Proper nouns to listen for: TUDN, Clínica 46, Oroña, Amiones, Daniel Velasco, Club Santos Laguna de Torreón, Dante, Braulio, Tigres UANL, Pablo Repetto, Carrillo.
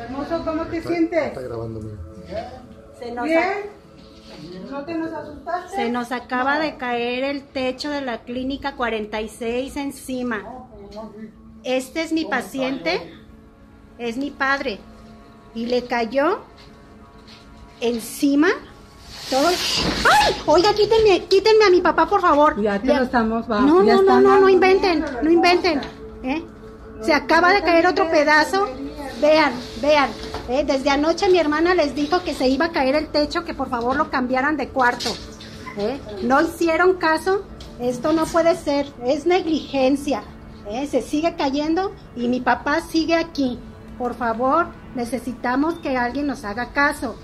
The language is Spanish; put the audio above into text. Hermoso, ¿cómo te sientes? Está grabando bien. ¿Bien? ¿No te nos asustaste? Se nos acaba de caer el techo de la Clínica 46 encima. Este es mi paciente, es mi padre, y le cayó encima. ¡Ay! Oiga, quítenme a mi papá, por favor. Ya te lo estamos bajando. No inventen, no inventen. Se acaba de caer otro pedazo. Vean. Desde anoche mi hermana les dijo que se iba a caer el techo, que por favor lo cambiaran de cuarto. No hicieron caso. Esto no puede ser. Es negligencia. Se sigue cayendo y mi papá sigue aquí. Por favor, necesitamos que alguien nos haga caso.